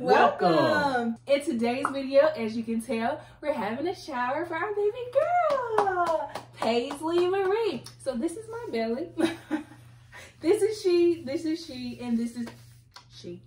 Welcome. In today's video, as you can tell, we're having a shower for our baby girl, Paisley Marie. So this is my belly. This is she, and this is she.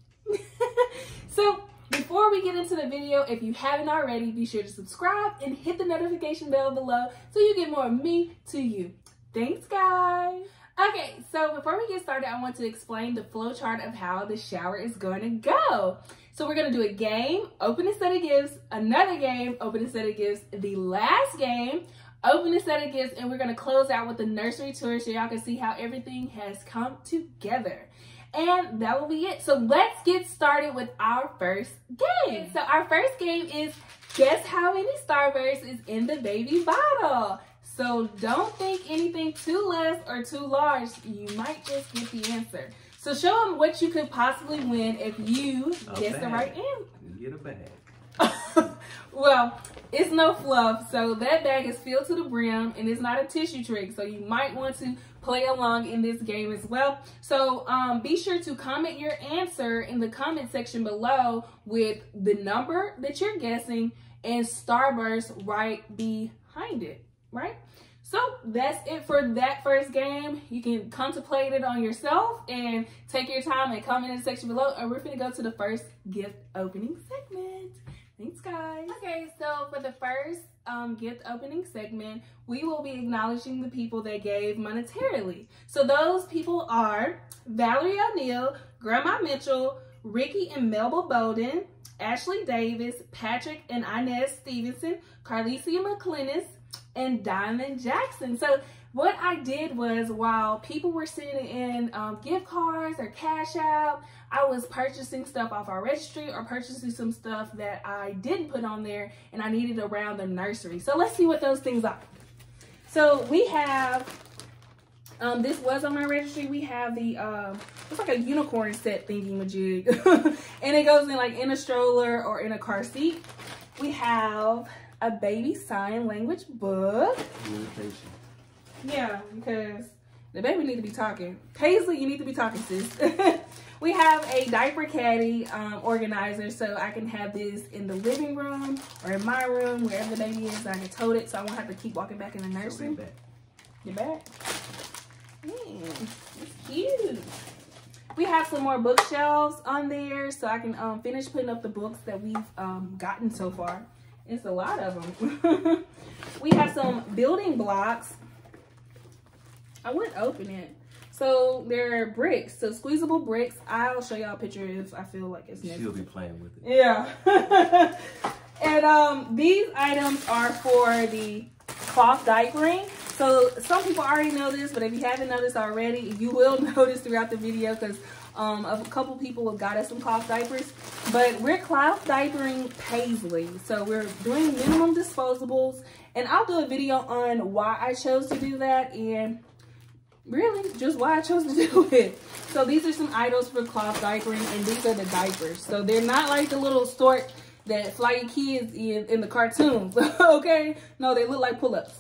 So before we get into the video, if you haven't already, be sure to subscribe and hit the notification bell below so you get more of me to you. Thanks, guys. Okay, so before we get started, I want to explain the flow chart of how the shower is going to go. So we're going to do a game, open a set of gifts, another game, open a set of gifts, the last game, open a set of gifts, and we're going to close out with the nursery tour so y'all can see how everything has come together. And that will be it. So let's get started with our first game. So our first game is guess how many Starbursts is in the baby bottle. So don't think anything too less or too large. You might just get the answer. So show them what you could possibly win if you guess the right answer. You get a bag. Well, it's no fluff. So that bag is filled to the brim and it's not a tissue trick. So you might want to play along in this game as well. So be sure to comment your answer in the comment section below with the number that you're guessing and Starburst right behind it. Right? So that's it for that first game. You can contemplate it on yourself and take your time and comment in the section below. And we're going to go to the first gift opening segment. Thanks, guys. Okay, so for the first gift opening segment, we will be acknowledging the people that gave monetarily. So those people are Valerie O'Neill, Grandma Mitchell, Ricky and Melba Bowden, Ashley Davis, Patrick and Inez Stevenson, Carlicia McClinnis, and Diamond Jackson. So what I did was, while people were sending in gift cards or cash out, I was purchasing stuff off our registry or purchasing some stuff that I didn't put on there and I needed around the nursery. So let's see what those things are. So we have, this was on my registry, we have the, it's like a unicorn set thingy-majig. And it goes in like in a stroller or in a car seat. We have a baby sign language book. Yeah, because the baby need to be talking. Paisley, you need to be talking, sis. We have a diaper caddy organizer, so I can have this in the living room or in my room, wherever the baby is, so I can tote it so I won't have to keep walking back in the nursery. Your back? It's cute. We have some more bookshelves on there, so I can finish putting up the books that we've gotten so far. It's a lot of them. We have some building blocks. I wouldn't open it. So they're bricks, so squeezable bricks. I'll show y'all a picture if I feel like it's necessary. She'll be playing with it. Yeah. And these items are for the cloth diapering. So some people already know this, but if you haven't noticed already, you will notice throughout the video because a couple people got us some cloth diapers. But we're cloth diapering Paisley. So we're doing minimum disposables. And I'll do a video on why I chose to do that and really just why I chose to do it. So these are some items for cloth diapering, and these are the diapers. So they're not like the little stork that Flying Kids is in the cartoons. Okay? No, they look like pull-ups.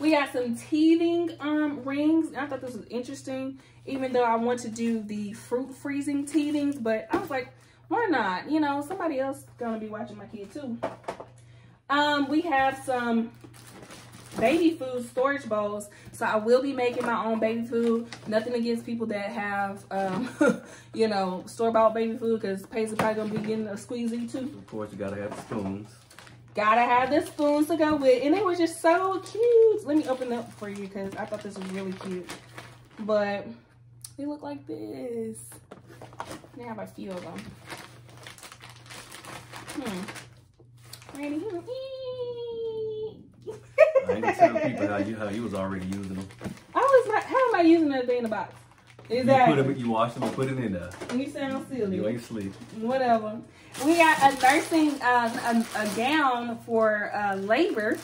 We got some teething rings. I thought this was interesting, even though I want to do the fruit freezing teethings, but I was like, why not? You know, somebody else gonna be watching my kid too. We have some baby food storage bowls. So I will be making my own baby food. Nothing against people that have, you know, store-bought baby food, because Paisley probably gonna be getting a squeezy too. Of course, you gotta have the spoons. Gotta have the spoons to go with, and they were just so cute. Let me open up for you because I thought this was really cute. But they look like this. They have a few of them. Randy, I ain't gonna tell people how you was already using them. I was not. How am I using that thing in the box? Exactly. You put them, you wash them and put it in there. You sound silly. You ain't sleep. Whatever. We got a nursing a gown for labor.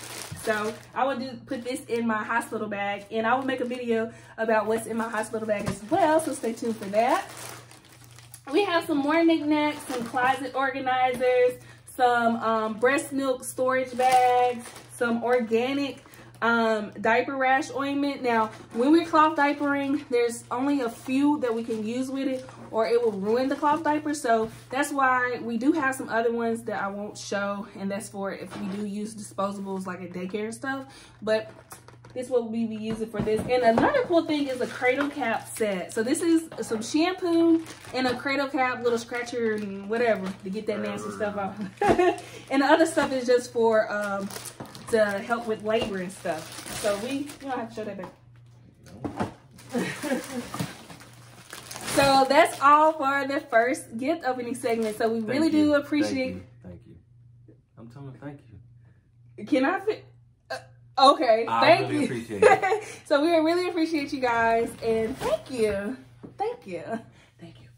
So I would put this in my hospital bag, and I will make a video about what's in my hospital bag as well. So stay tuned for that. we have some more knickknacks, some closet organizers, some breast milk storage bags, some organic diaper rash ointment. Now, when we're cloth diapering, there's only a few that we can use with it, or it will ruin the cloth diaper. So that's why we do have some other ones that I won't show, and that's for if we do use disposables like at daycare and stuff. But this will be using for this. And another cool thing is a cradle cap set. So this is some shampoo and a cradle cap, little scratcher and whatever to get that nasty stuff off. And the other stuff is just for to help with labor and stuff. So we don't have to show that back. So that's all for the first gift opening segment. So we really do appreciate. Thank you. I'm telling you, thank you. Can I fit? Okay, thank you. I really appreciate it. So we really appreciate you guys, and thank you. Thank you. Thank you.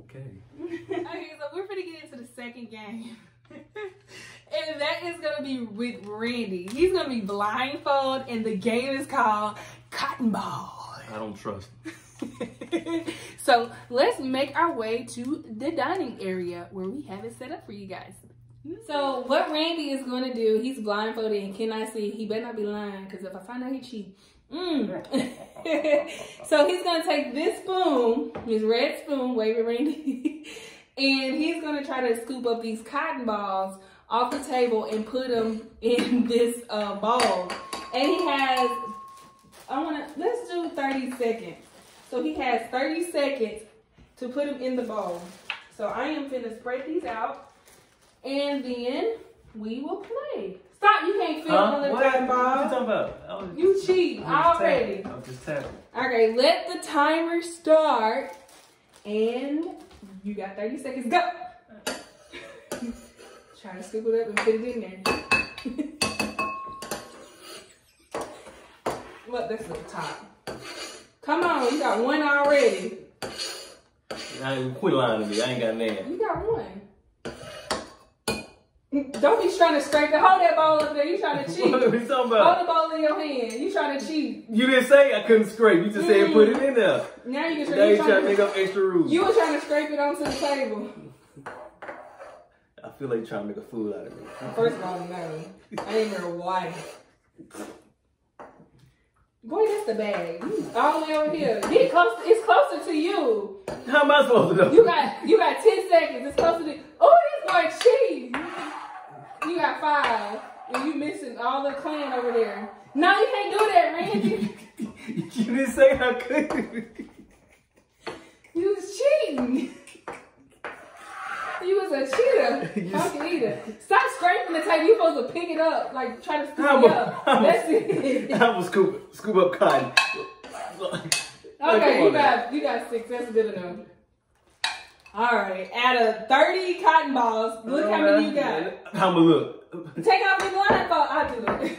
Okay. Okay, so we're going to get into the second game. And that is going to be with Randy. He's going to be blindfold, and the game is called Cotton Ball. I don't trust him. So let's make our way to the dining area where we have it set up for you guys. So what Randy is going to do, he's blindfolded and cannot see. He better not be lying, because if I find out he cheat. So he's going to take this spoon, his red spoon, wave it Randy, and he's going to try to scoop up these cotton balls off the table and put them in this bowl. And he has, let's do 30 seconds. So he has 30 seconds to put them in the bowl. So I am finna spread these out. And then we will play. Stop! You can't feel the cotton ball. What are you talking about? You cheat already. I'm just tapping. Okay, let the timer start, and you got 30 seconds. Go. Try to scoop it up and put it in there. Look, that's the top. Come on, you got one already. Quit lying to me. I ain't got none. You got one. Don't be trying to scrape the hold that ball up there. You trying to cheat. What are we talking about? Hold the ball in your hand. You trying to cheat. You didn't say I couldn't scrape. You just said put it in there. Now you can. Now you trying to make up extra rules. You were trying to scrape it onto the table. I feel like you're trying to make a fool out of me. First of all, no. I ain't your wife. Boy, that's the bag. All the way over here. It's closer to you. How am I supposed to know? You got 10 seconds. It's closer to. Oh, this boy cheat. You got 5, and you missing all the clan over there. No, you can't do that, Randy. You didn't say I could. You was cheating. You was a cheater. Fucking eater. Stop scraping the table. You supposed to pick it up, like try to scoop it up. That's it. I was scoop up cotton. Okay, you got 6. That's good enough. All right, out of 30 cotton balls, look how many you got. I'm gonna look. Take off the blindfold. I'll do it.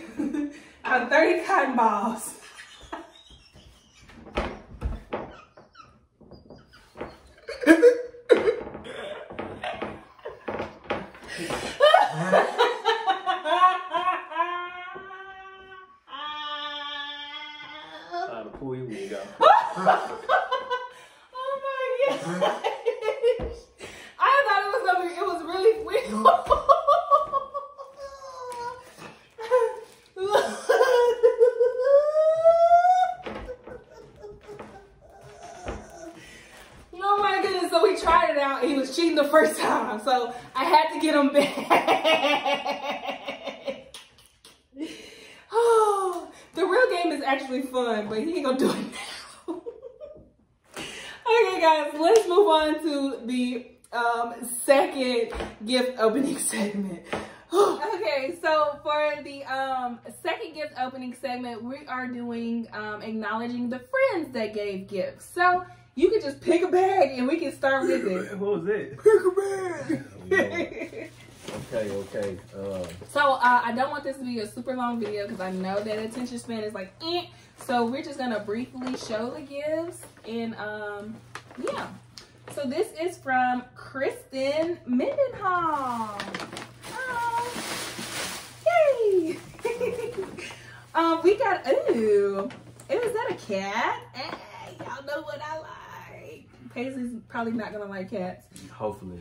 Out of 30 cotton balls. I'll pull you when you go. Oh my God. The first time, so I had to get him back. Oh, the real game is actually fun, but he ain't gonna do it now. Okay, guys, let's move on to the second gift opening segment. Okay, so for the second gift opening segment, we are doing acknowledging the friends that gave gifts. So you can just pick a bag and we can start with it. What was it? Pick a bag. Okay. I don't want this to be a super long video because I know that attention span is like, eh. So we're just gonna briefly show the gifts and yeah. So this is from Kristen Mendenhall. Oh, yay! We got ooh. Is that a cat? Y'all know what I like. Paisley's probably not gonna like cats. Hopefully.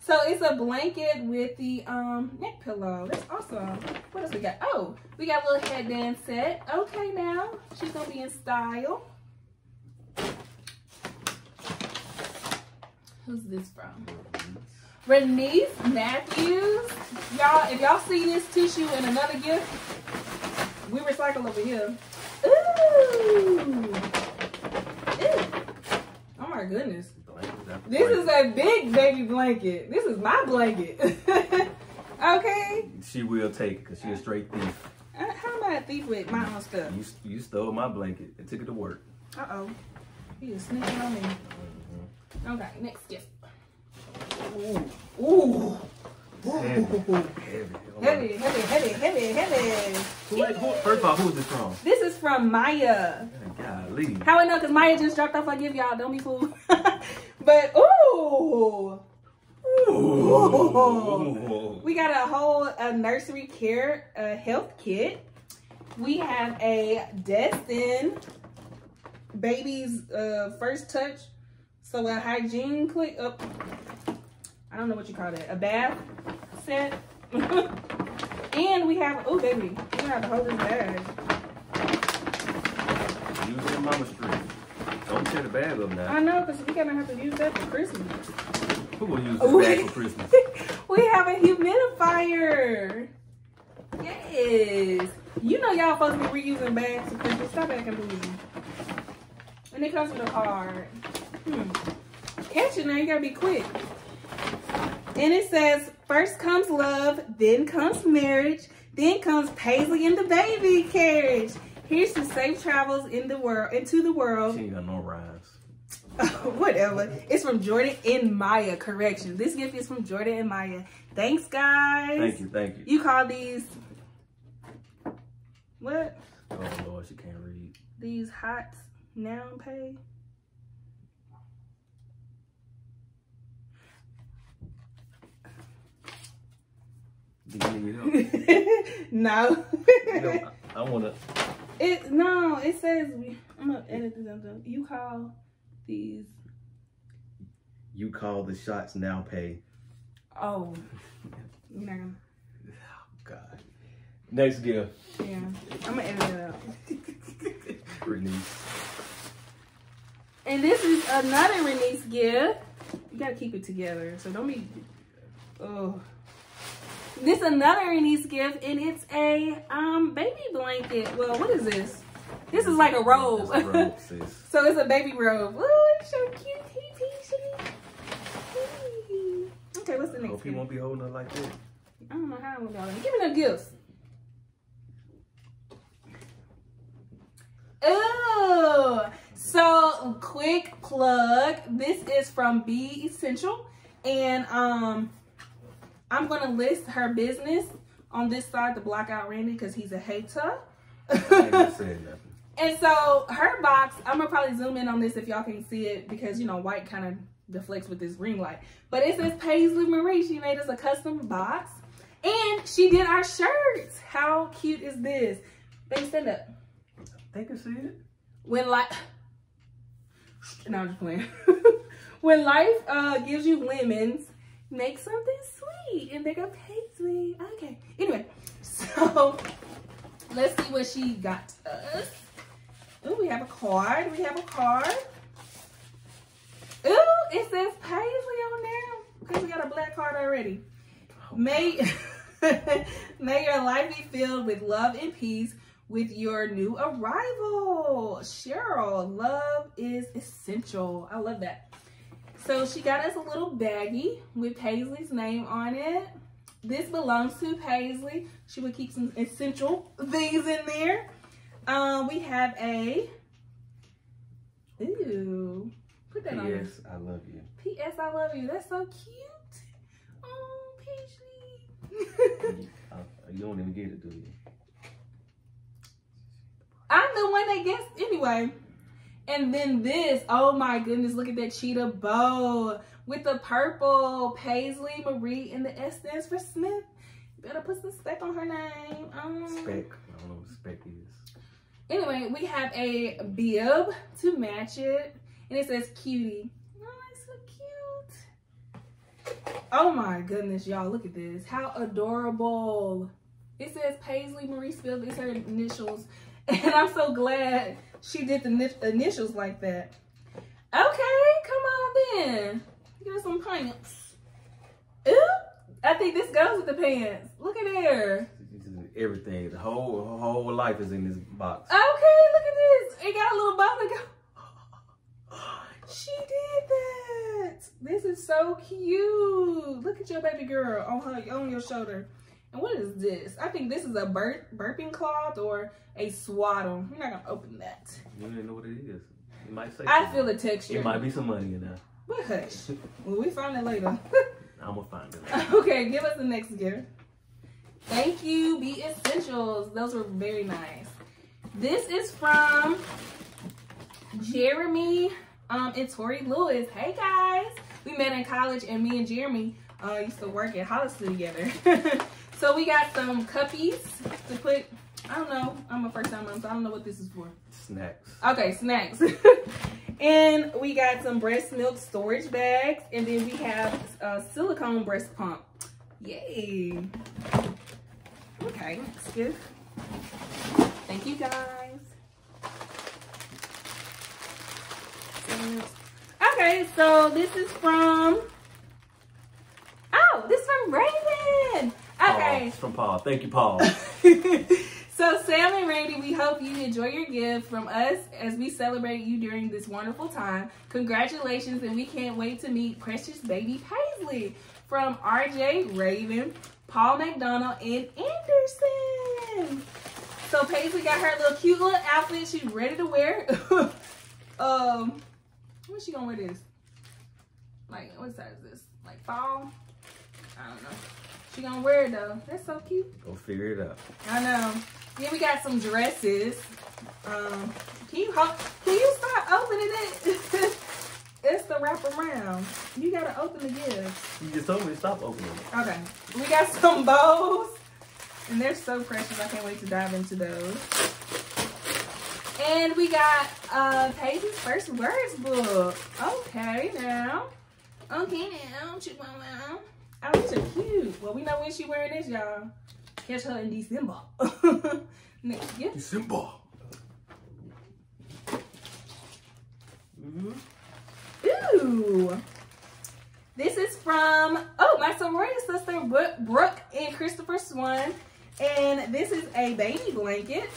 So it's a blanket with the neck pillow. That's awesome. What else we got? Oh, we got a little headband set. Okay, now she's gonna be in style. Who's this from? Renice Matthews. Y'all, if y'all see this tissue in another gift, we recycle over here. Ooh. Ew. Oh my goodness. This is a big baby blanket. This is my blanket. Okay. She will take it because she's a straight thief. How am I a thief with my own stuff? You stole my blanket and took it to work. Uh-oh. You just sneaking on me. Okay, next gift. Ooh. Ooh. Heavy. First of all, who is this from? This is from Maya. Golly. How I know? Because Maya just dropped off. I give y'all. Don't be fooled. But, ooh. Ooh. Ooh. We got a whole nursery care health kit. We have a Destin baby's first touch. So, a hygiene clip. Oh. I don't know what you call that. A bath set. And we have, oh baby, we have to hold this bag. Use your mama's tree. Don't tear the bag up now. I know, because we're gonna have to use that for Christmas. Who will use this bag for Christmas? We have a humidifier. Yes. You know y'all supposed to be reusing bags for Christmas. Stop acting bougie. And it comes with a card. Catch it now. You gotta be quick. And it says, first comes love, then comes marriage, then comes Paisley and the baby carriage. Here's to safe travels in the world, into the world. She ain't got no rhymes. Whatever. It's from Jordan and Maya. Correction. This gift is from Jordan and Maya. Thanks, guys. Thank you. Thank you. You call these what? Oh Lord, she can't read. These hot noun pay. No. I wanna. It no. It says I'm gonna edit this. You call these. You call the shots now. Pay. Oh. No. Oh God. Next gift. Yeah. I'm gonna edit it out. Renice. And this is another Renice gift. You gotta keep it together. So don't be. Oh. This is another Renice gift, and it's a baby blanket. Well, what is this? This is like a robe. It's a robe, sis. So it's a baby robe. Oh, it's so cute. Okay, what's the next? Hope he won't be holding it like this. I don't know how I'm gonna give me no gifts. Oh, so quick plug. This is from Be Essential, and I'm gonna list her business on this side to block out Randy because he's a hater. And so her box, I'm gonna probably zoom in on this if y'all can see it because you know white kind of deflects with this ring light. But it says Paisley Marie. She made us a custom box, and she did our shirts. How cute is this? Baby, stand up. They can see it. When like, no, I'm just playing. When life gives you lemons, make something sweet. And they go Paisley. Okay, anyway, so let's see what she got us. Oh, we have a card. Oh, it says Paisley on there because we got a black card already. May your life be filled with love and peace with your new arrival, Cheryl. Love is essential. I love that. So she got us a little baggie with Paisley's name on it. This belongs to Paisley. She would keep some essential things in there. We have a, ooh, put that on. P.S. I love you. P.S. I love you. That's so cute. Oh, Paisley. You don't even get it, do you? I'm the one that gets, anyway. And then this, oh my goodness, look at that cheetah bow with the purple Paisley Marie, and the S stands for Smith. You better put some speck on her name. Speck, I don't know what speck is. Anyway, we have a bib to match it. and it says cutie. Oh, it's so cute. Oh my goodness, y'all, look at this. How adorable. It says Paisley Marie Smith. It's her initials. And I'm so glad she did the initials like that. Okay, come on then. Give us some pants. Ooh, I think this goes with the pants. Look at there. Everything. The whole life is in this box. Okay, look at this. It got a little bow to go. She did that. This is so cute. Look at your baby girl on your shoulder. And what is this? I think this is a burping cloth or a swaddle. I'm not gonna open that. You don't even know what it is. It might say. I feel the texture. It might be some money in there. But hush. Well, we find it later. I'm gonna find it later. Okay, give us the next gift. Thank you, Be Essentials. Those were very nice. This is from Jeremy and Tori Lewis. Hey guys, we met in college, and me and Jeremy used to work at Hollister together. So we got some cuppies to put, I don't know, I'm a first time mom, so I don't know what this is for. Snacks. Okay, snacks. And we got some breast milk storage bags, and then we have a silicone breast pump. Yay. Okay, that's good. Thank you guys. Okay, so this is from, oh, this is from Raven. Okay. Paul. It's from Paul. Thank you, Paul. So, Sam and Randy, we hope you enjoy your gift from us as we celebrate you during this wonderful time. Congratulations, and we can't wait to meet precious baby Paisley. From RJ, Raven, Paul McDonald, and Anderson. So, Paisley got her little cute little outfit. She's ready to wear. When's she gonna wear this? Like, what size is this? Like, fall? I don't know. She gonna wear it though. That's so cute. Go figure it out. I know. Then we got some dresses. Can you start opening it? It's the wrap around. You gotta open the gift. You just told me to stop opening it. Okay. We got some bows, and they're so precious. I can't wait to dive into those. And we got Paisley's first words book. Okay now. Okay now. Chihuahua. Oh, these are cute. Well, we know when she wearing this, y'all. Catch her in December. Next gift. December. Ooh. This is from, oh, my sorority sister, Brooke and Christopher Swan. And this is a baby blanket.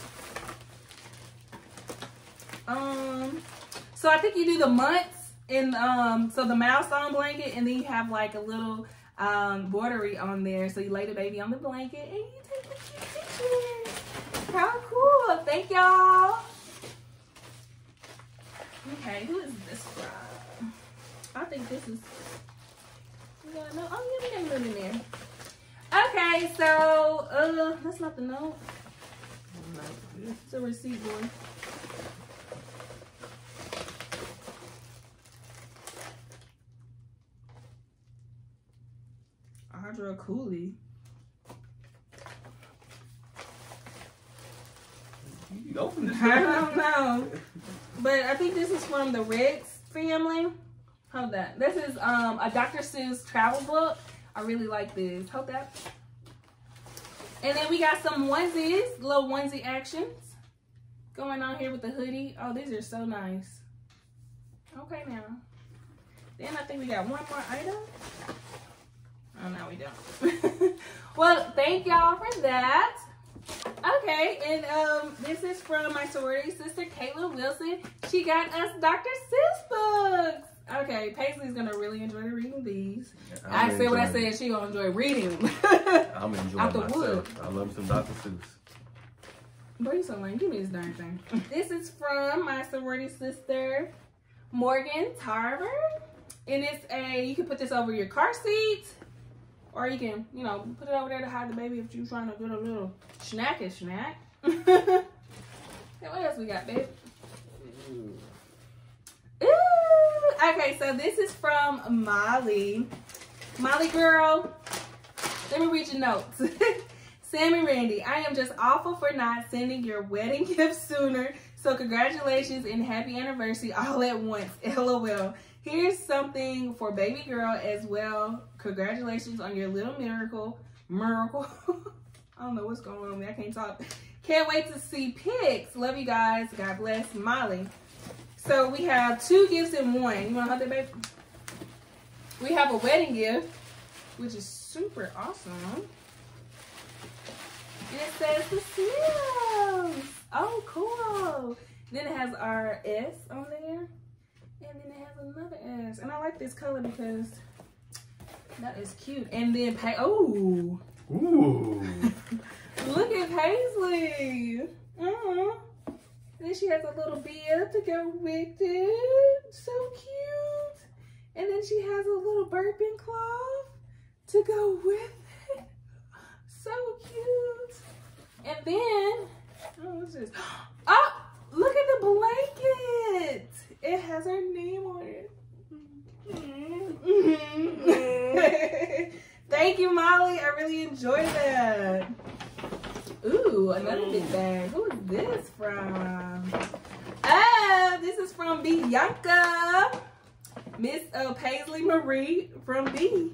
So I think you do the months and, so the milestone blanket, and then you have like a little, bordery on there, so you lay the baby on the blanket and you take the cute picture. How cool. Thank y'all. Okay, who is this from? I think this is, you gotta know. Oh yeah, we got in there. Okay, so that's not the note, it's a receipt boy. Audra Cooley. You open this door. I don't know. But I think this is from the Riggs family. Hold that. This is a Dr. Seuss travel book. I really like this. Hold that. And then we got some onesies, little onesie actions going on here with the hoodie. Oh, these are so nice. Okay now. Then I think we got one more item. Oh, no, we don't. Well, thank y'all for that. Okay, and this is from my sorority sister, Kayla Wilson. She got us Dr. Seuss books. Okay, Paisley's going to really enjoy reading these. I said what I said. She's going to enjoy reading them. I'm enjoying out the myself. Wood. I love some Dr. Seuss. Boy, you so lame. Give me this darn thing. This is from my sorority sister, Morgan Tarver. And it's a, you can put this over your car seat. Or you can, you know, put it over there to hide the baby if you're trying to get a little snacky snack. What else we got, babe? Ooh. Okay, so this is from Molly. Molly girl, let me read your notes. Sam and Randy, I am just awful for not sending your wedding gift sooner. So congratulations and happy anniversary all at once, LOL. Here's something for baby girl as well. Congratulations on your little miracle. I don't know what's going on with me, I can't talk. Can't wait to see pics. Love you guys, God bless, Molly. So we have two gifts in one. You wanna hold that, baby? We have a wedding gift, which is super awesome. And it says the seals. Oh, cool. Then it has our S on there. And then it has another S. And I like this color because that is cute. And then, oh. Ooh. Look at Paisley. Then she has a little bib to go with it. So cute. And then she has a little burping cloth to go with it. So cute. And then, what's this? Oh, look at the blanket. It has her name on it. Thank you, Molly. I really enjoyed that. Ooh, another big bag. Who is this from? Oh, this is from Bianca. Miss Paisley Marie from B.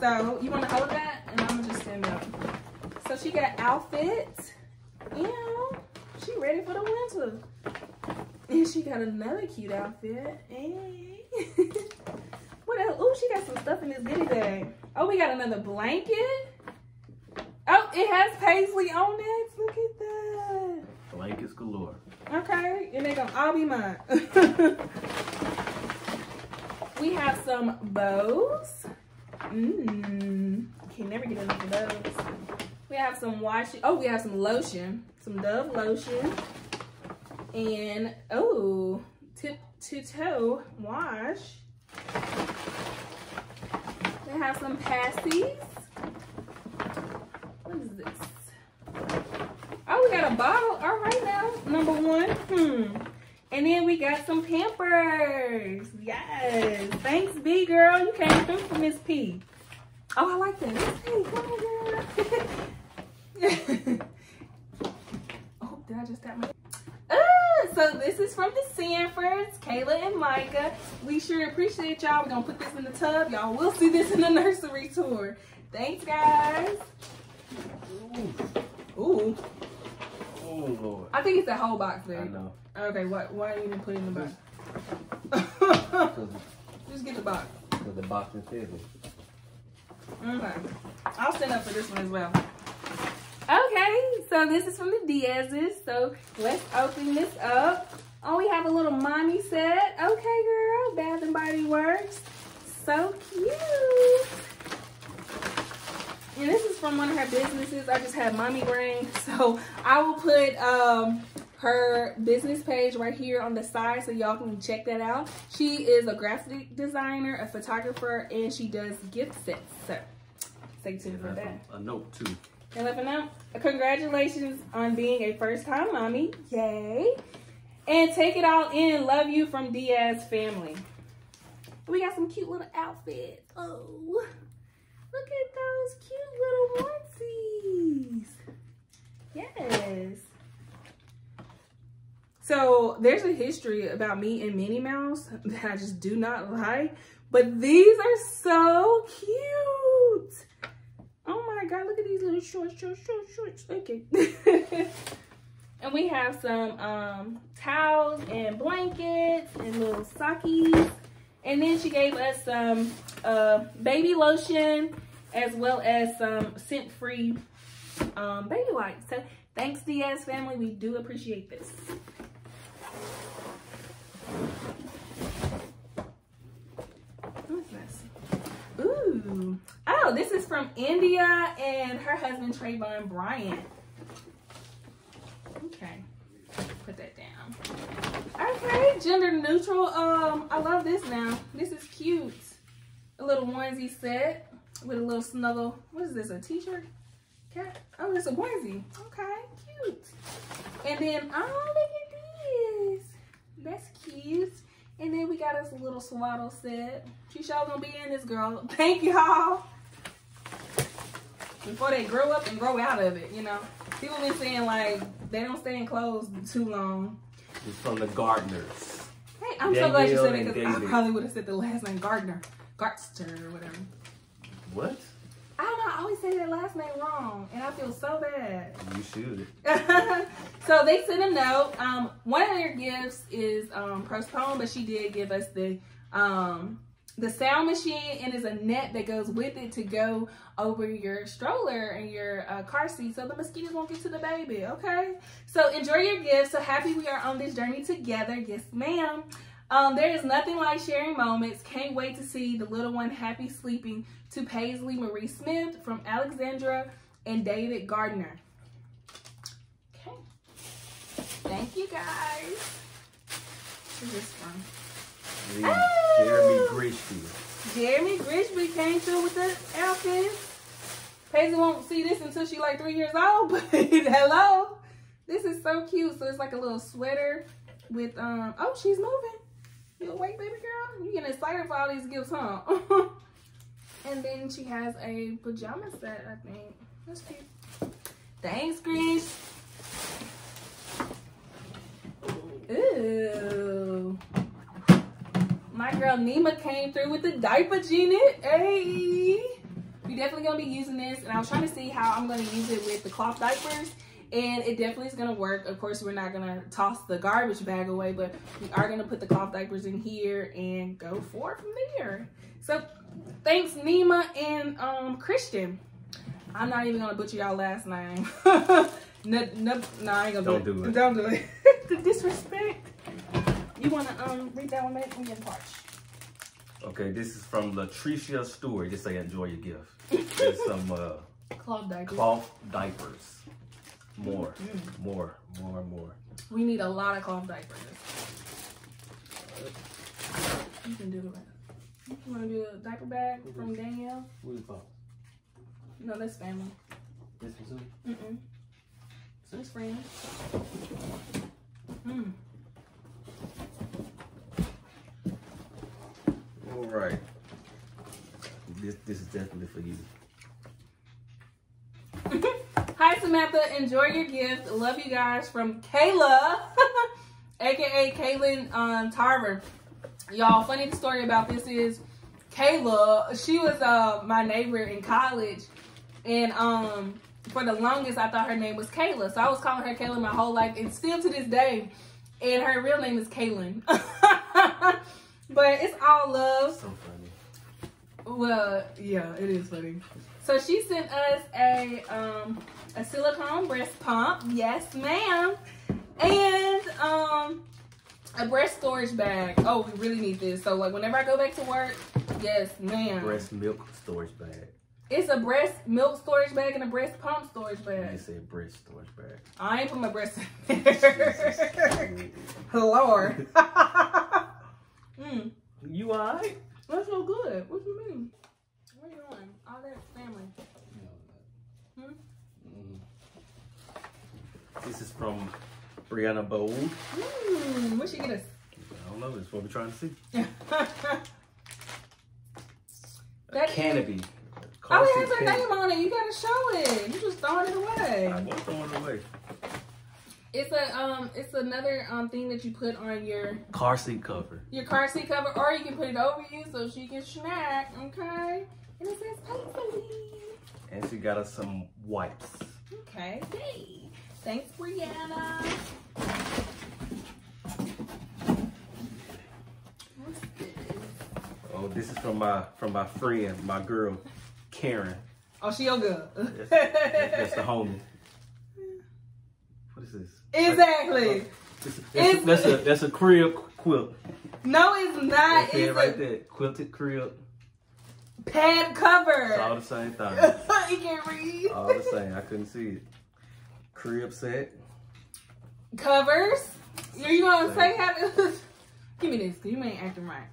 So, you want to hold that? And I'm going to just stand up. So, she got outfits. You know, she ready for the winter. And she got another cute outfit. Hey. What else? Oh, she got some stuff in this goodie bag. Oh, we got another blanket. Oh, it has Paisley on it. Look at that. Blankets galore. Okay, and they're gonna all be mine. We have some bows. Can never get enough of those. We have some washi. Oh, we have some lotion. Some Dove lotion. And, oh, tip to toe wash. They have some pasties. What is this? Oh, we got a bottle. All right now, number one. And then we got some Pampers. Yes. Thanks, B girl. You came through for Miss P. Oh, I like that. Miss P, come on, girl. Oh, did I just tap my... So this is from the Sanfords, Kayla and Micah. We sure appreciate y'all. We're going to put this in the tub. Y'all will see this in the nursery tour. Thanks, guys. Ooh. Ooh. Oh, Lord. I think it's a whole box, babe. I know. Okay, why are you even putting in the box? Just get the box. Because the box is heavy. Okay. I'll stand up for this one as well. Okay, so this is from the Diaz's, so let's open this up. Oh, we have a little mommy set. Okay, girl, Bath and Body Works. So cute. And this is from one of her businesses. I just had mommy ring, so I will put her business page right here on the side so y'all can check that out. She is a graphic designer, a photographer, and she does gift sets, so stay tuned for that. A note, too. You're living out. Congratulations on being a first-time mommy. Yay. And take it all in. Love you from Diaz family. We got some cute little outfits. Oh, look at those cute little onesies. Yes. So there's a history about me and Minnie Mouse that I just do not like. But these are so cute. Oh my God, look at these little shorts. Okay. And we have some towels and blankets and little sockies. And then she gave us some baby lotion as well as some scent-free baby wipes. So thanks, Diaz family. We do appreciate this. What's this? Ooh. Oh, this is from India and her husband, Trayvon Bryant. Okay, put that down. Okay, gender neutral. I love this now. This is cute. A little onesie set with a little snuggle. What is this, a t-shirt? Cat? Oh, it's a onesie. Okay, cute. And then, oh, look at this. That's cute. And then we got us a little swaddle set. She sure gonna be in this, girl. Thank y'all. Before they grow up and grow out of it, you know. People been saying, like, they don't stay in clothes too long. It's from the Gardners. Hey, I'm so glad you said it because I probably would have said the last name Gardner. Gartster or whatever. What? I don't know. I always say their last name wrong, and I feel so bad. You should. So they sent a note. One of their gifts is postponed, but she did give us the sound machine, and is a net that goes with it to go over your stroller and your car seat so the mosquitoes won't get to the baby, okay? So enjoy your gift. So happy we are on this journey together. Yes, ma'am. There is nothing like sharing moments. Can't wait to see the little one happy sleeping to Paisley Marie Smith from Alexandra and David Gardner. Okay. Thank you, guys. Where's this one? Oh! Jeremy Grishby. Jeremy Grishby came through with the outfit. Paisley won't see this until she's like 3 years old, but hello. This is so cute. So it's like a little sweater with, oh, she's moving. You awake, baby girl? You getting excited for all these gifts, huh? And then she has a pajama set, I think. That's cute. Thanks, Grish. Ooh. My girl Nima came through with the diaper genie. Hey, you're definitely gonna be using this, and I was trying to see how I'm gonna use it with the cloth diapers, and it definitely is gonna work. Of course, we're not gonna toss the garbage bag away, but we are gonna put the cloth diapers in here and go forward from there. So thanks Nima and Christian. I'm not even gonna butcher y'all last name. No, I ain't gonna do it. Don't do it. The disrespect. You want to read that one, mate? I'm getting parched. Okay, this is from Latricia Stewart. Just say enjoy your gift. There's some cloth diapers. More, more. We need a lot of cloth diapers. You can do the rest. You want to do a diaper bag from Danielle? Who's the cloth? No, that's family. This one too? Mm-mm. So it's friends. Mm. All right, this is definitely for you. Hi Samantha, enjoy your gift. Love you guys from Kayla, aka Kaylin Tarver. Y'all, funny story about this is Kayla. She was my neighbor in college, and for the longest I thought her name was Kayla, so I was calling her Kayla my whole life, and still to this day. And her real name is Kaylin. But it's all love. So funny. Well, yeah, it is funny. So she sent us a silicone breast pump. Yes, ma'am. And a breast storage bag. Oh, we really need this. So like whenever I go back to work, yes, ma'am. Breast milk storage bag. It's a breast milk storage bag and a breast pump storage bag. You said breast storage bag. I ain't put my breast in there. Lord. Mm. You alright? That's so good. What you mean? Where you going? All that family. Yeah. Hmm? Mm. This is from Brianna Bold. Mm, what she get us? I don't know. That's what we're trying to see. That canopy. Oh, it has her name on it. You gotta show it. You just throwing it away. I won't throw it away. It's another thing that you put on your car seat cover. Your car seat cover, or you can put it over you so she can snack. Okay. And it says Paisley. And she got us some wipes. Okay. Yay. Thanks, Brianna. What's this? Oh, this is from my friend, my girl. Karen. Oh, she your girl. That's the homie. What is this? Exactly. That's a crib quilt. No, it's not. It's right there. Quilted crib. Pad cover. It's all the same thing. You can't read. All the same. I couldn't see it. Crib set. Covers. Are you gonna say how to give me this, cause you ain't acting right.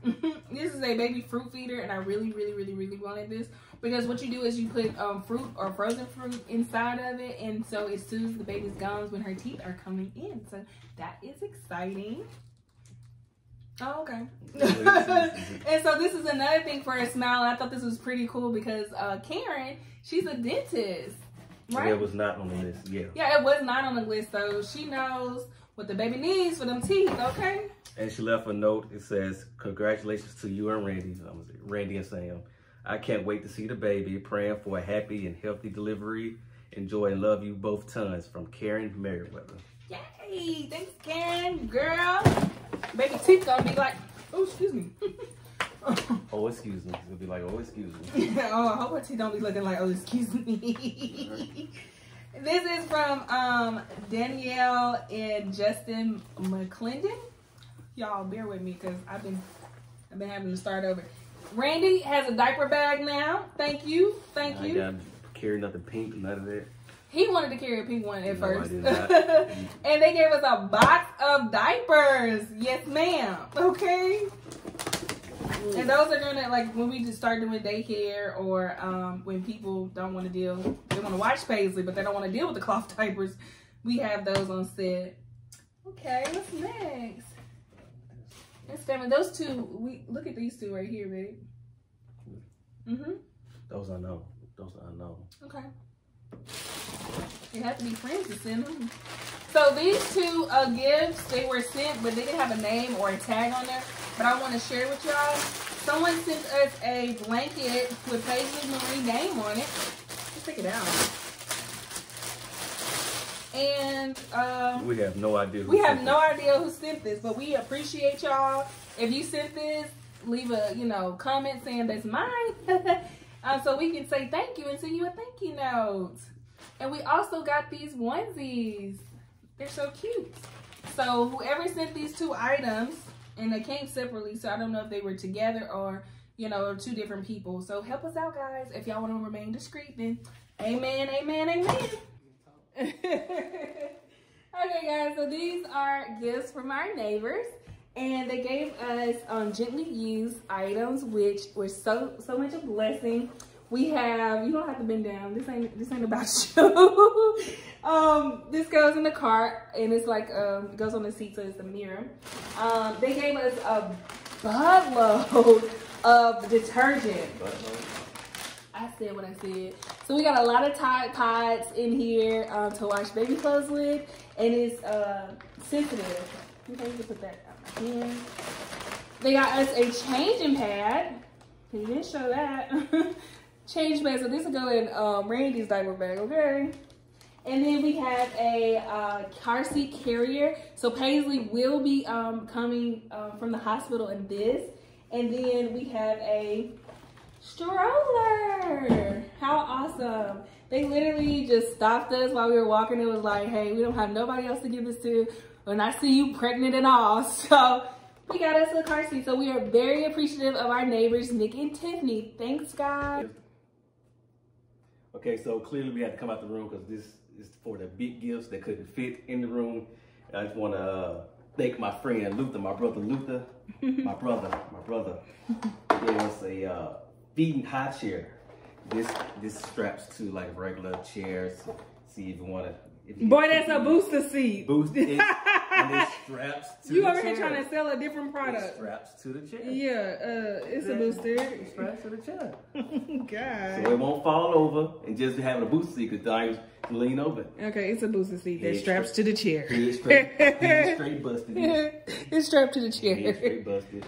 This is a baby fruit feeder, and I really, really, really, really wanted this because what you do is you put fruit or frozen fruit inside of it, and so it soothes the baby's gums when her teeth are coming in. So that is exciting. Oh, okay. And so this is another thing for a smile. I thought this was pretty cool because Karen, she's a dentist, right? Yeah, it was not on the list. Yeah. Yeah, it was not on the list, so she knows what the baby needs for them teeth, okay? And she left a note. It says, congratulations to you and Randy. Randy and Sam. I can't wait to see the baby. Praying for a happy and healthy delivery. Enjoy and love you both tons. From Karen Merriweather. Yay! Thanks, Karen. Girl. Baby teeth gonna be like, oh, excuse me. Oh, excuse me. It'll be like, oh, excuse me. Oh, I hope her teeth don't be looking like, oh, excuse me. This is from Danielle and Justin McClendon. Y'all bear with me because I've been having to start over. Randy has a diaper bag now. Thank you. Thank you. I gotta carry nothing pink, none of that. He wanted to carry a pink one at first. I did not. And they gave us a box of diapers. Yes, ma'am. Okay. And those are gonna, like, when we just start doing daycare, or when people don't want to deal, they want to watch Paisley, but they don't want to deal with the cloth diapers. We have those on set. Okay, what's next? That's family. Those two, we look at these two right here, babe. Mm-hmm. Those I know. Those I know. Okay. They have to be friends to send them. So these two gifts, they were sent, but they didn't have a name or a tag on there. But I want to share with y'all. Someone sent us a blanket with Paisley Marie's name on it. Let's take it out. And we have no idea. We have no idea who sent this, but we appreciate y'all. If you sent this, leave a comment saying that's mine, so we can say thank you and send you a thank you note. And we also got these onesies. They're so cute. So whoever sent these two items, and they came separately, so I don't know if they were together or, two different people. So help us out, guys. If y'all want to remain discreet, then amen, amen, amen. Okay, guys, so these are gifts from our neighbors. And they gave us gently used items, which were so much a blessing. We have, you don't have to bend down. This ain't about you. This goes in the cart, and it's like, it goes on the seat, so it's a mirror. They gave us a buttload of detergent. I said what I said. So we got a lot of Tide Pods in here to wash baby clothes with, and it's sensitive. Okay, you can put that out my hand. They got us a changing pad. You didn't show that. Change bag, so this will go in Randy's diaper bag, okay? And then we have a car seat carrier. So Paisley will be coming from the hospital in this. And then we have a stroller. How awesome. They literally just stopped us while we were walking. It was like, hey, we don't have nobody else to give this to. When I see you pregnant at all. So we got us a car seat, so we are very appreciative of our neighbors, Nick and Tiffany. Thanks, guys. Okay, so clearly we had to come out the room because this is for the big gifts that couldn't fit in the room. I just want to thank my friend Luther, my brother Luther, my brother. Gave us a feeding high chair. This straps to like regular chairs. See if you want to. Boy, that's a booster seat. Boosted. And it straps to you the over chair. Here trying to sell a different product. It straps to the chair. Yeah, it's a booster. It straps to the chair. God. So it won't fall over, and just having a booster seat could lean over. Okay, it's a booster seat that straps to the chair. It's straight busted. It's strapped to the chair. It's straight busted.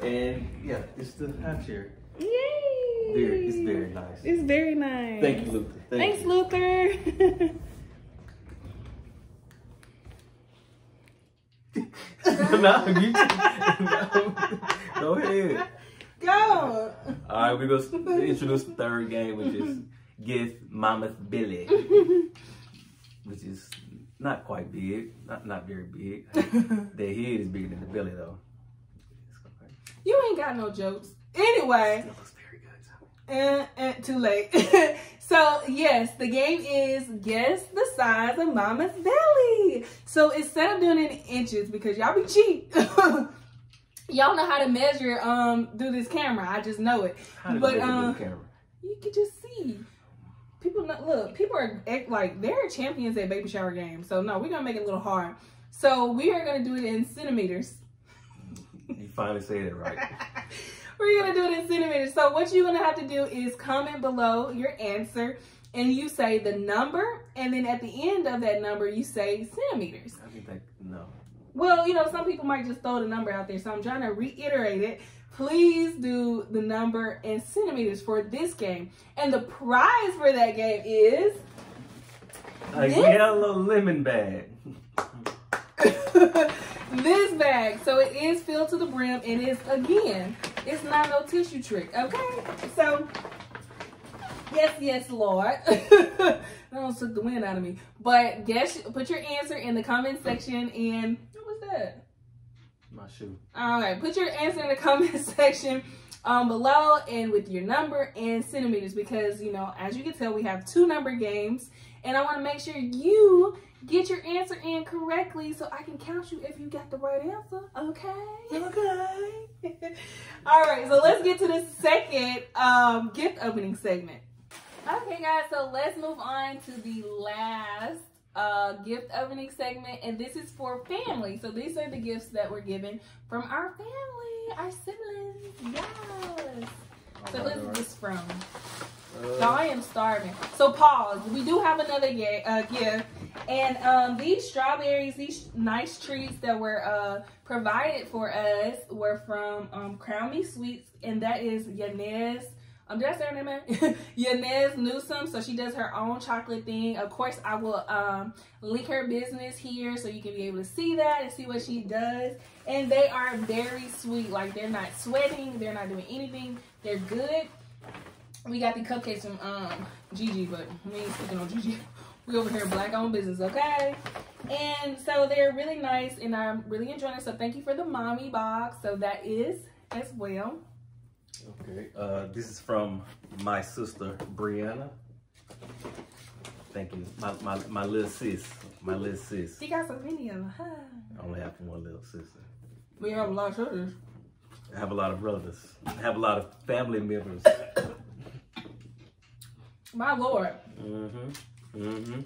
And yeah, it's the high chair. Yay! It's very nice. It's very nice. Thank you, Luther. Thanks, Luther. No, you go ahead. Go. All right, we're going to introduce the third game, which is Guess Mama's Belly, which is not quite big, not very big. Their head is bigger than the belly, though. You ain't got no jokes. Anyway. That looks very good. Too late. So, yes, the game is guess the size of Mama's belly. So, instead of doing it in inches, because y'all be cheap, y'all know how to measure through this camera. I just know it. How do you measure through the camera? You can just see. People, look, people are like, they're champions at baby shower games. So, no, we're going to make it a little hard. So, we are going to do it in centimeters. You finally said it right. We're going to do it in centimeters. So what you're going to have to do is comment below your answer and you say the number, and then at the end of that number, you say centimeters. I think that, no. Well, you know, some people might just throw the number out there, so I'm trying to reiterate it. Please do the number and centimeters for this game. And the prize for that game is... A yellow lemon bag. This bag. So it is filled to the brim, and it's, again, it's not no tissue trick, okay? So... Yes, yes, Lord. That almost took the wind out of me. But guess, put your answer in the comment section and... What was that? My shoe. All right. Put your answer in the comment section below, and with your number and centimeters, because, you know, as you can tell, we have two number games. And I want to make sure you get your answer in correctly so I can count you if you got the right answer. Okay? Okay. All right. So let's get to the second gift opening segment. Okay, guys, so let's move on to the last gift opening segment, and this is for family. So these are the gifts that were given from our family, our siblings. Yes. Oh, so what's this from? So I am starving. So pause. We do have another gift, and these strawberries, these nice treats that were provided for us were from Crown Me Sweets, and that is Yanez. Did I say her name? Yanez Newsom. So she does her own chocolate thing. Of course, I will link her business here so you can be able to see that and see what she does. And they are very sweet. Like, they're not sweating. They're not doing anything. They're good. We got the cupcakes from Gigi, but we ain't speaking on Gigi. We over here black-owned business, okay? And so they're really nice, and I'm really enjoying it. So thank you for the mommy box. So that is as well. Okay, this is from my sister, Brianna. Thank you, my little sis, my little sis. She got so many of them, huh? I only have one little sister. We have a lot of sisters. I have a lot of brothers. I have a lot of family members. My Lord. Mm-hmm, mm-hmm.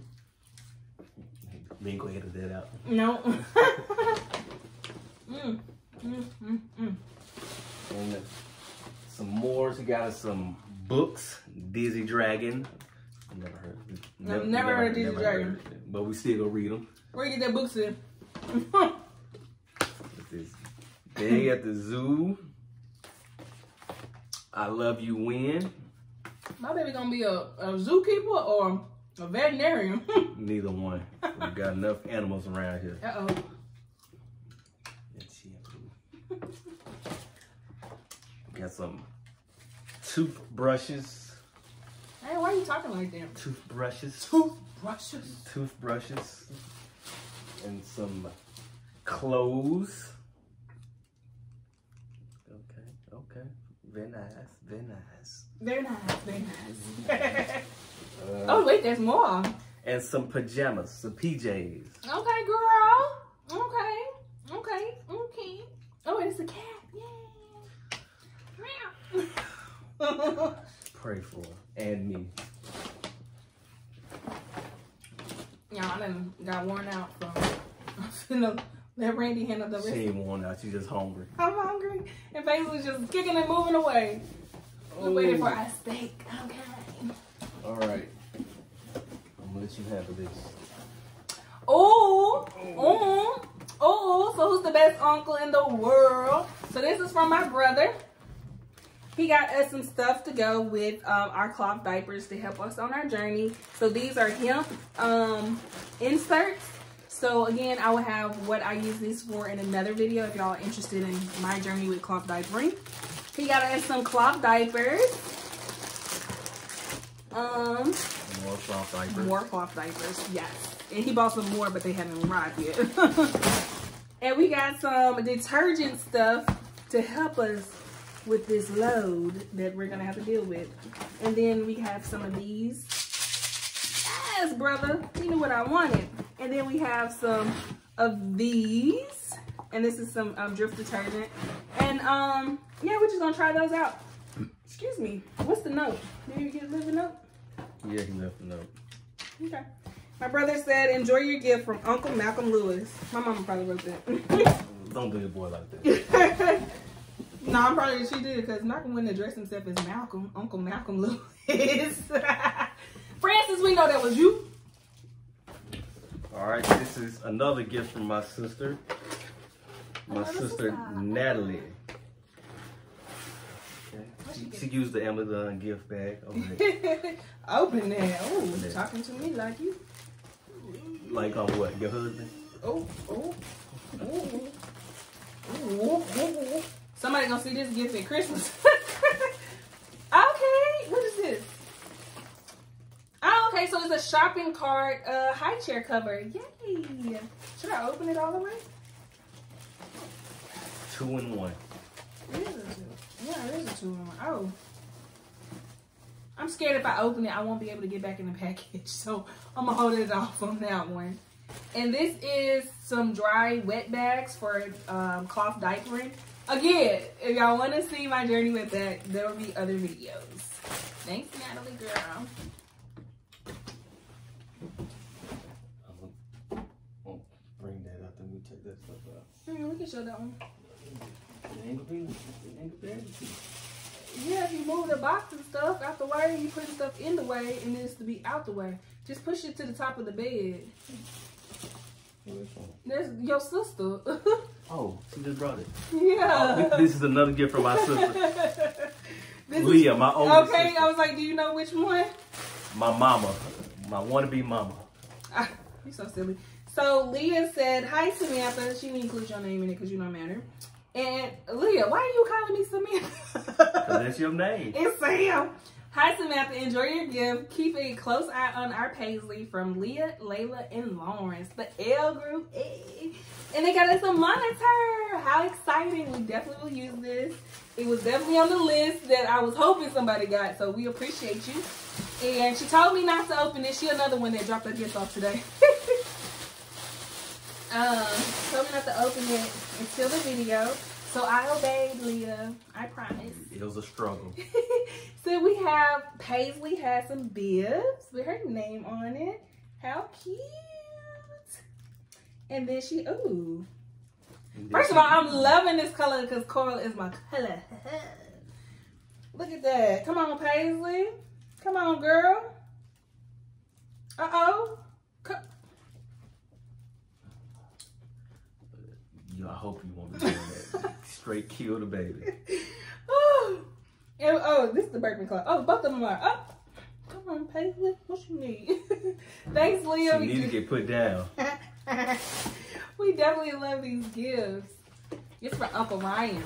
We ain't gonna edit that out. No. Mm, mm, mm, mm. And some more. She got us some books. Dizzy Dragon. Never heard. Never heard Dizzy Dragon. But we still gonna read them. Where you get that books in? This Day at the Zoo. I Love You When. My baby gonna be a zookeeper or a veterinarian. Neither one. We got enough animals around here. Uh oh. Got some toothbrushes. Hey, why are you talking like that? Toothbrushes. Toothbrushes. Toothbrushes. And some clothes. Okay, okay. Very nice, very nice. Very nice, very nice. Oh, wait, there's more. And some pajamas, some PJs. Okay, girl. Okay, okay, okay. Oh, it's a cat. Yay. Pray for her and me. Yeah, I done got worn out from that Randy handled the wrist. She ain't worn out, she's just hungry. I'm hungry. And Paisley's just kicking and moving away. We're waiting for our steak. Okay. Alright. I'm gonna let you have this. Oh, oh, oh, so who's the best uncle in the world? So this is from my brother. He got us some stuff to go with our cloth diapers to help us on our journey. So these are hemp inserts. So again, I will have what I use these for in another video if y'all are interested in my journey with cloth diapering. He got us some cloth diapers. More cloth diapers. More cloth diapers, yes. And he bought some more, but they haven't arrived yet. And we got some detergent stuff to help us with this load that we're gonna have to deal with. And then we have some of these. Yes, brother, you knew what I wanted. And then we have some of these. And this is some drift detergent. And yeah, we're just gonna try those out. Excuse me, what's the note? Did you get a little note? Yeah, he left a note. Okay. My brother said, enjoy your gift from Uncle Malcolm Lewis. My mama probably wrote that. Don't do your boy like that. No, I'm probably she did, because Malcolm wouldn't address himself as Malcolm, Uncle Malcolm Lewis. Francis, we know that was you. All right, this is another gift from my sister. My sister, Natalie. Okay. She used the Amazon gift bag. Okay. Open that. Oh, talking to me like you. Like on what? Your husband? Oh, oh, oh. Ooh. Somebody gonna see this gift at Christmas. Okay, what is this? Oh, okay, so it's a shopping cart high chair cover. Yay! Should I open it all the way? 2-in-1. It is a two. Yeah, it is a 2-in-1. Oh. I'm scared if I open it, I won't be able to get back in the package. So I'm gonna hold it off on that one. And this is some dry wet bags for cloth diapering. Again, if y'all want to see my journey with that, there will be other videos. Thanks, Natalie, girl. I won't bring that up. Let me take that stuff out. We can show that one. Yeah, if you move the box and stuff out the way, you put stuff in the way, and it's to be out the way. Just push it to the top of the bed. That's your sister. Oh, she just brought it. Yeah. Oh, this is another gift from my sister. Leah, my oldest sister. I was like, do you know which one? My mama. My wannabe mama. You're so silly. So Leah said hi to Samantha. She didn't include your name in it because you don't matter. And Leah, why are you calling me Samantha? That's your name. It's Sam. Hi Samantha, enjoy your gift. Keep a close eye on our Paisley from Leah, Layla, and Lawrence. The L group. And they got us a monitor. How exciting. We definitely will use this. It was definitely on the list that I was hoping somebody got, so we appreciate you. And she told me not to open it. She another one that dropped her gift off today. Told me not to open it until the video. So I obeyed Leah, I promise. It was a struggle. So we have, Paisley has some bibs with her name on it. How cute. And then she, ooh. First of all, I'm loving this color because coral is my color. Look at that. Come on, Paisley. Come on, girl. Uh-oh. I hope you won't be doing that. Straight kill the baby. Oh, this is the Birkin Club. Oh, both of them are up. Come on, Paisley. What you need? Thanks, Leo. You need to get put down. We definitely love these gifts. It's for Uncle Ryan.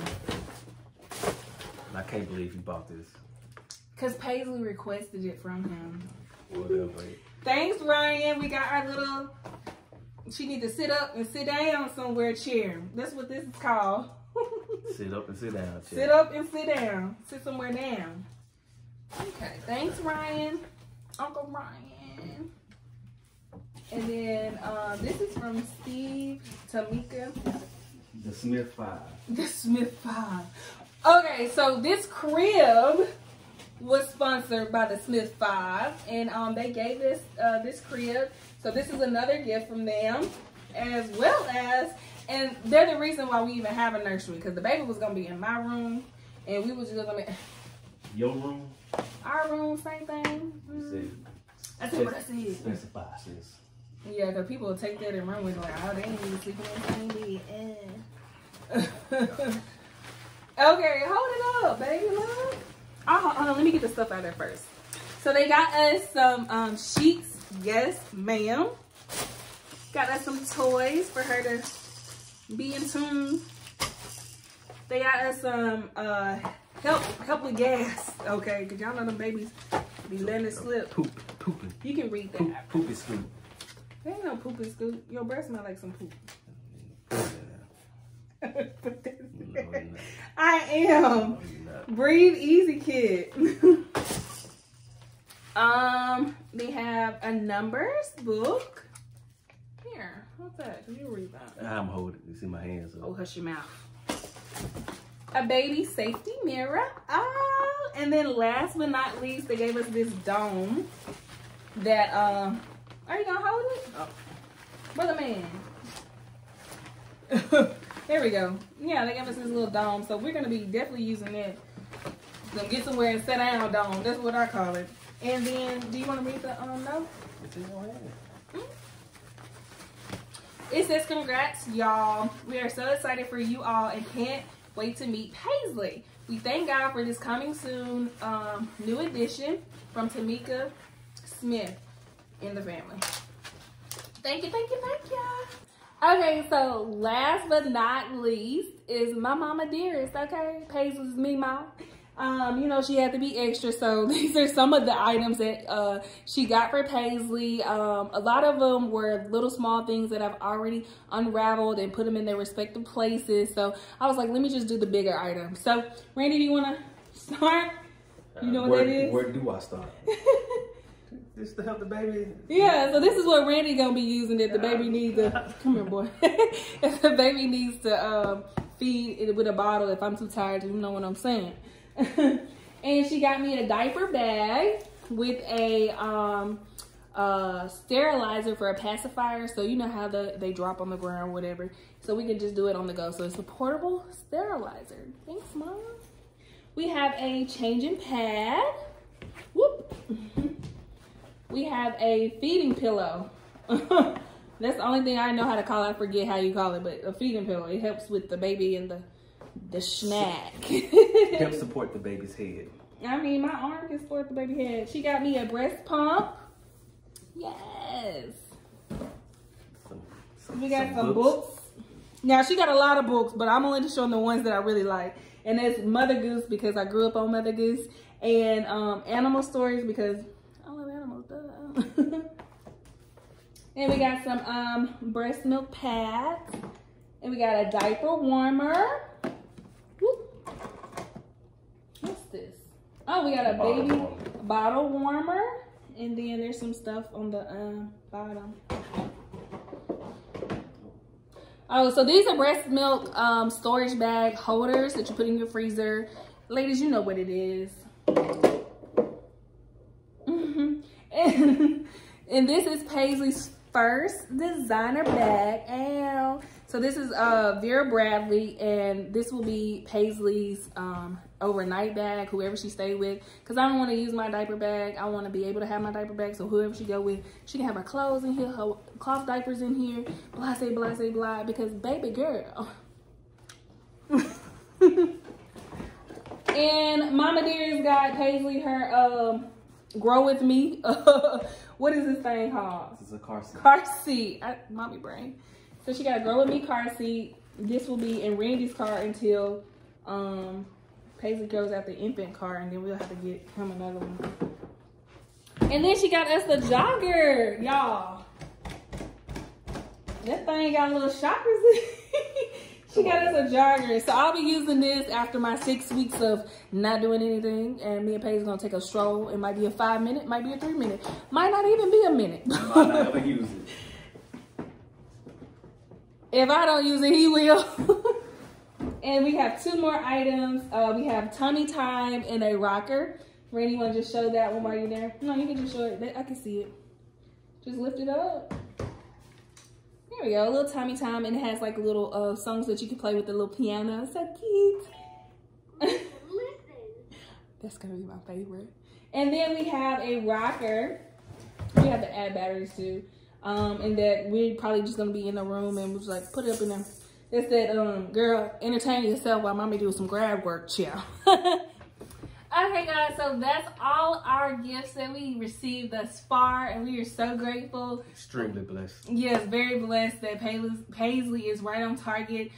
I can't believe he bought this. Because Paisley requested it from him. Whatever. Thanks, Ryan. We got our little... She needs to sit up and sit down somewhere chair. That's what this is called. Sit up and sit down chair. Sit up and sit down. Sit somewhere down. Okay. Thanks, Ryan. Uncle Ryan. And then this is from Steve, Tamika. The Smith 5. The Smith 5. Okay, so this crib was sponsored by the Smith 5. And they gave us this crib. So this is another gift from them, as well as, and they're the reason why we even have a nursery, because the baby was going to be in my room, and we was just going to... Your room? Our room, same thing. That's what I said. Specify, sis. Yeah, because people will take that and run with it, like, oh, they ain't even sleeping in the same. Okay, hold it up, baby, look. Oh, hold on, let me get the stuff out of there first. So they got us some sheets. Yes, ma'am. Got us some toys for her to be in tune. They got us some help with gas. Okay, because y'all know them babies be letting it slip. Pooping. You can read that. Poopy scoop. There ain't no poopy scoop. Your breath smell like some poop. Put that in there. No, I am. No, breathe easy, kid. They have a numbers book. Here, what's that? Can you read that? I'm holding it. It's in my hands. So. Oh, hush your mouth. A baby safety mirror. Oh, and then last but not least, they gave us this dome that, are you gonna hold it? Oh. Brother man. There we go. Yeah, they gave us this little dome, so we're gonna be definitely using it. Gonna get somewhere and sit down dome. That's what I call it. And then, do you want to read the note? It's in your hand. It says, congrats, y'all. We are so excited for you all and can't wait to meet Paisley. We thank God for this coming soon new edition from Tamika Smith in the family. Thank you, thank you, thank you. Okay, so last but not least is my mama dearest, okay? Paisley's me, mom. You know, she had to be extra, so these are some of the items that she got for Paisley. A lot of them were little small things that I've already unraveled and put them in their respective places. So I was like, let me just do the bigger items. So Randy, do you want to start? You know what that is? Where do I start? This to help the baby. Yeah, so this is what Randy gonna be using if the baby needs to, come here boy. If the baby needs to feed it with a bottle if I'm too tired, you know what I'm saying. And she got me a diaper bag with a sterilizer for a pacifier. So you know how they drop on the ground, whatever. So we can just do it on the go. So it's a portable sterilizer. Thanks, Mom. We have a changing pad. Whoop. We have a feeding pillow. That's the only thing I know how to call it. I forget how you call it, but a feeding pillow. It helps with the baby and the snack. Help support the baby's head. I mean, my arm can support the baby head. She got me a breast pump. Yes. We got some books. Now, she got a lot of books, but I'm only just showing the ones that I really like. And that's Mother Goose because I grew up on Mother Goose. And Animal Stories because I love animals. Duh. And we got some breast milk pads. And we got a diaper warmer. What's this? Oh, we got a baby bottle warmer. And then there's some stuff on the bottom. Oh, so these are breast milk storage bag holders that you put in your freezer. Ladies, you know what it is. And this is Paisley's first designer bag. Ow. So this is Vera Bradley, and this will be Paisley's overnight bag, whoever she stay with. Cause I don't want to use my diaper bag. I want to be able to have my diaper bag. So whoever she go with, she can have her clothes in here, her cloth diapers in here, blah, say, blah, say, blah, because baby girl. And Mama Dearest got Paisley her Grow With Me. What is this thing called? This is a car seat. Car seat. Mommy brain. So she got a Grow With Me car seat. This will be in Randy's car until Paisley goes out the infant car, and then we'll have to get him another one. And then she got us the jogger, y'all. That thing got little shockers in it. She got us a jogger. So I'll be using this after my 6 weeks of not doing anything. And me and Paisley's going to take a stroll. It might be a 5 minute, might be a 3 minute. Might not even be a minute. Might not ever use it. If I don't use it, he will. And we have two more items. We have tummy time and a rocker. Randy, you want to just show that one while you're there? No, you can just show it. I can see it. Just lift it up. There we go. A little tummy time. And it has like little songs that you can play with the little piano. So cute. That's going to be my favorite. And then we have a rocker. We have to add batteries too. And that we're probably just gonna be in the room and we're just like put it up in there. That's that girl, entertain yourself while mommy doing some grab work, chill. Okay guys, so that's all our gifts that we received thus far, and we are so grateful. Extremely blessed. Yes, very blessed that Paisley is right on target.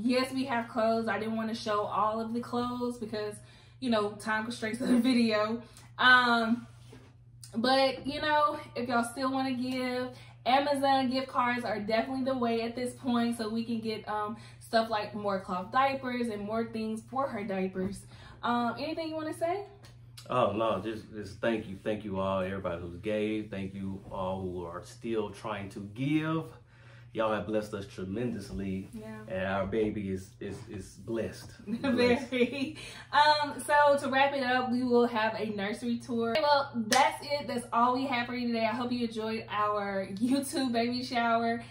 Yes, we have clothes. I didn't want to show all of the clothes because, you know, time constraints of the video. But, you know, if y'all still want to give, Amazon gift cards are definitely the way at this point, so we can get stuff like more cloth diapers and more things for her diapers. Anything you want to say? Oh, no, just thank you. Thank you all, everybody who's gave. Thank you all who are still trying to give. Y'all have blessed us tremendously, yeah. And our baby is blessed. Very. So to wrap it up, we will have a nursery tour. Well, that's it. That's all we have for you today. I hope you enjoyed our YouTube baby shower.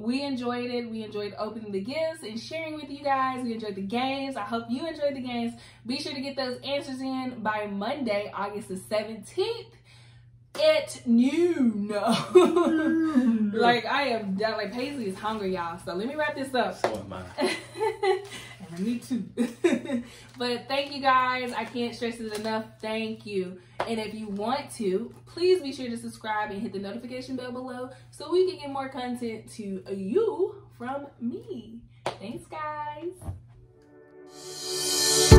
We enjoyed it. We enjoyed opening the gifts and sharing with you guys. We enjoyed the games. I hope you enjoyed the games. Be sure to get those answers in by Monday, August the 17th at noon. Like, I am done. Like, Paisley is hungry, y'all. So let me wrap this up. So am I. And me too. But thank you guys. I can't stress it enough. Thank you. And if you want to, please be sure to subscribe and hit the notification bell below so we can get more content to you from me. Thanks, guys.